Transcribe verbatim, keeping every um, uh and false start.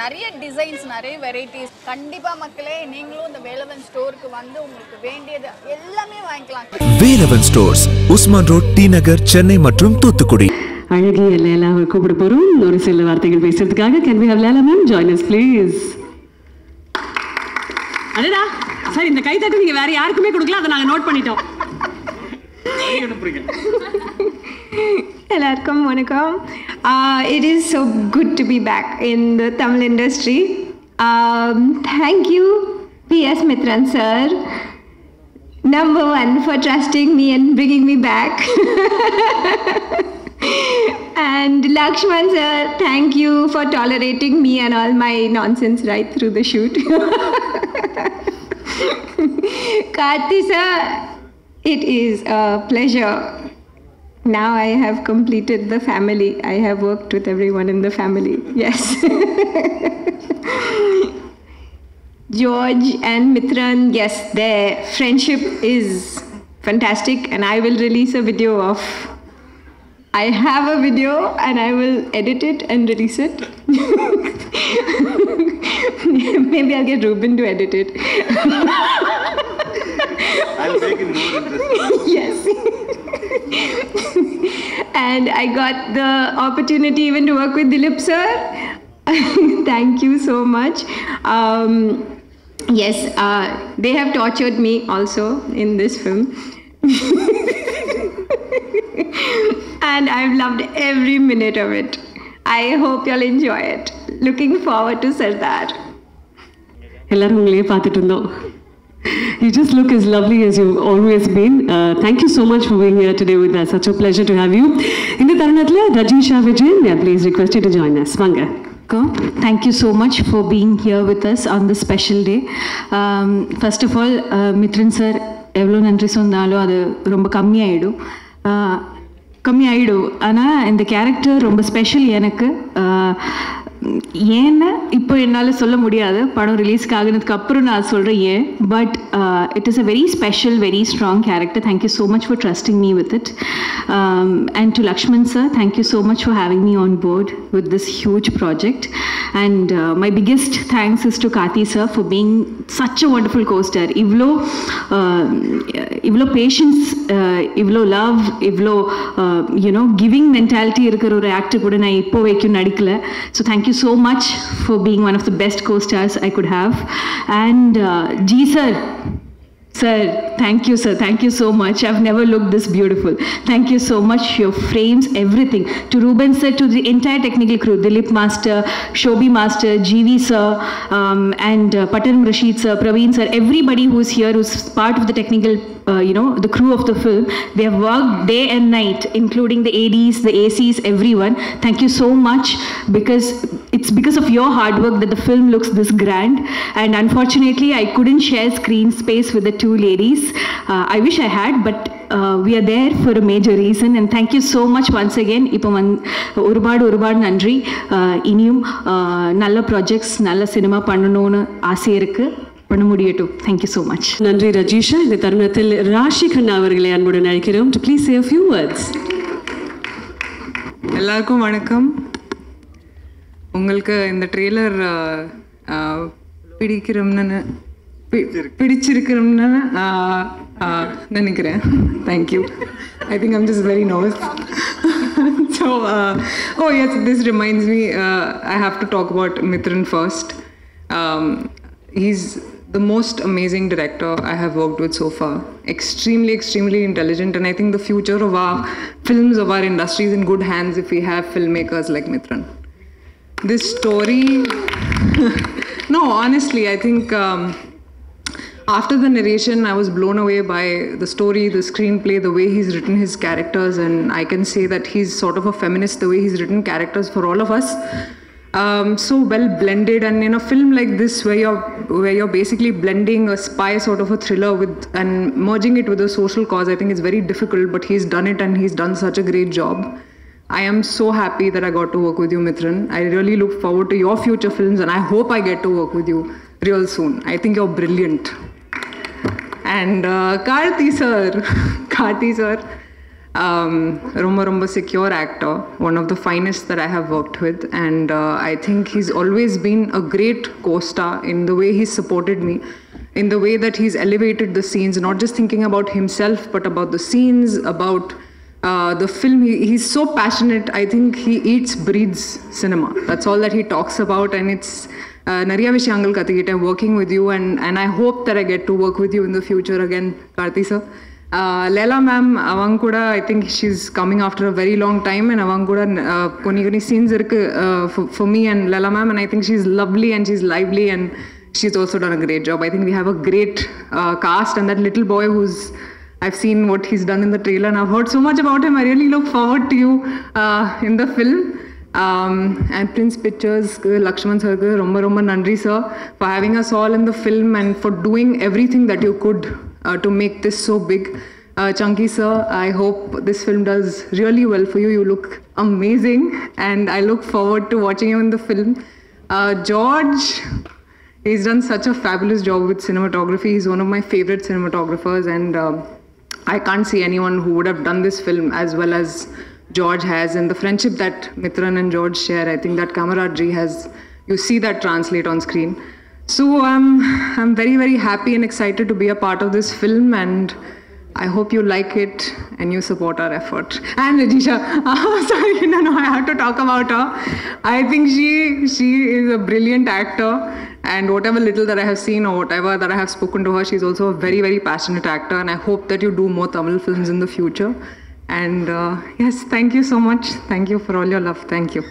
நிறைய டிசைன்ஸ் நிறைய வெரைட்டிஸ் கண்டிப்பா மக்களே நீங்களும் இந்த வேலவன் ஸ்டோருக்கு வந்து உங்களுக்கு வேண்டியது எல்லாமே வாங்கிக்கலாம். Velavan stores Usman road, T Nagar, Chennai மற்றும் தூத்துக்குடி. அழகிய லேலாவை கூப்பிட போறோம் ஒரு சில வார்த்தைகள் பேசுறதுக்காக. Can we have Leela ma'am join us please? அடடா சார் இந்த கை தட்டு நீங்க வேற யாருக்குமே கொடுக்கல, அத நாங்க நோட் பண்ணிட்டோம். நீங்க அனுப்புறீங்க. Hello, வணக்கம். Uh, it is so good to be back in the Tamil industry. Um, thank you, P S Mithran sir, number one, for trusting me and bringing me back. And Lakshman sir, thank you for tolerating me and all my nonsense right through the shoot. Karthi sir, it is a pleasure. Now I have completed the family. I have worked with everyone in the family. Yes. George and Mithran, yes, their friendship is fantastic and I will release a video of... I have a video and I will edit it and release it. Maybe I'll get Ruben to edit it. I'll make it more interesting. Yes. And I got the opportunity even to work with Dilip sir. Thank you so much. Um, yes, uh, they have tortured me also in this film. And I've loved every minute of it. I hope you'll enjoy it. Looking forward to Sardar. You just look as lovely as you've always been. Uh, thank you so much for being here today with us. Such a pleasure to have you. In the Taranathla, Rajisha Vijayan, we are pleased to request you to join us. Manga. Thank you so much for being here with us on this special day. Um, first of all, uh, Mithran sir, evlo nandri sonnalo adu romba kammi aidu. Kammi aidu. Ana indha character romba special enakku. ஏன்னா இப்போ என்னால் சொல்ல முடியாது, படம் ரிலீஸ்க்கு ஆகினதுக்கு அப்புறம் நான் சொல்கிறேன் ஏன். But it is a very special, very strong character. Thank you so much for trusting me with it. And to Lakshman sir, thank you so much for having me on board with this huge project. And my biggest thanks is to Karthi sir for being such a wonderful costar. இவ்வளோ இவ்வளோ patience, இவ்வளோ love, இவ்வளோ you know giving mentality இருக்கிற ஒரு actor கூட நான் இப்போ வரைக்கும் நடிக்கலை. So thank you so much for being one of the best co-stars I could have. And uh, Jee sir, sir, thank you sir, thank you so much. I've never looked this beautiful. Thank you so much, your frames, everything. To Ruben sir, to the entire technical crew, Dilip master, Shobi master, G V sir, um, and uh, Patan Rashid sir, Praveen sir, everybody who's here, who's part of the technical Uh, you know, the crew of the film. They have worked day and night, including the A Ds, the A Cs, everyone. Thank you so much, because it's because of your hard work that the film looks this grand. And unfortunately, I couldn't share screen space with the two ladies. Uh, I wish I had, but uh, we are there for a major reason. And thank you so much once again. Ipaman urubadu urubadu nandri. Iniyum nalla projects, nalla cinema pannanonu aasai irukku. Thank you so much. Nandri Rajisha, இந்த தருணத்தில் ராஷி கண்ணா அவர்களை அன்புடன் அழைக்கிறோம். Please say a few words. எல்லாருக்கும் வணக்கம். உங்களுக்கு இந்த trailer பிடிக்கிறோம்னு பிடிச்சிருக்கிறோம்னு நினைக்கிறேன். Thank you. I think I'm just very nervous. So, uh, oh yes, this reminds me, uh, I have to talk about Mithran first. Um, He's the most amazing director I have worked with so far. Extremely, extremely intelligent, and I think the future of our films, of our industry, is in good hands if we have filmmakers like Mithran. This story... No, honestly, I think um, after the narration, I was blown away by the story, the screenplay, the way he's written his characters, and I can say that he's sort of a feminist, the way he's written characters for all of us. Um, so well blended, and in a film like this where you're where you're basically blending a spy sort of a thriller with and merging it with a social cause, I think it's very difficult, but he's done it and he's done such a great job. I am so happy that I got to work with you, Mithran. I really look forward to your future films and I hope I get to work with you real soon. I think you're brilliant. And uh, Karthi sir, Karthi sir, Romba Romba secure actor, one of the finest that I have worked with, and uh, I think he's always been a great co-star in the way he supported me, in the way that he's elevated the scenes, not just thinking about himself, but about the scenes, about uh, the film. He, he's so passionate. I think he eats, breathes cinema. That's all that he talks about, and it's Nariya Vishangal Kathi, I'm working with you, and, and I hope that I get to work with you in the future again, Karthi sir. Uh, Leela ma'am, Avankuda, I think she's coming after a very long time, and Avankuda, koni koni scenes for me and Leela ma'am, and I think she's lovely and she's lively, and she's also done a great job. I think we have a great uh, cast, and that little boy who's, I've seen what he's done in the trailer, and I've heard so much about him. I really look forward to you uh, in the film. Um, and Prince Pictures, Lakshman sir, Romba Romba Nandri sir, for having us all in the film and for doing everything that you could uh, to make this so big. Uh, Chunky sir, I hope this film does really well for you. You look amazing, and I look forward to watching you in the film. Uh, George, he's done such a fabulous job with cinematography. He's one of my favorite cinematographers, and uh, I can't see anyone who would have done this film as well as George has, and the friendship that Mithran and George share, I think that camaraderie has, you see that translate on screen. So I'm, I'm very, very happy and excited to be a part of this film, and I hope you like it and you support our effort. And Rajisha, oh, sorry, no, no, I have to talk about her. I think she, she is a brilliant actor, and whatever little that I have seen or whatever that I have spoken to her, she's also a very, very passionate actor, and I hope that you do more Tamil films in the future. And uh, yes, thank you so much. Thank you for all your love. Thank you.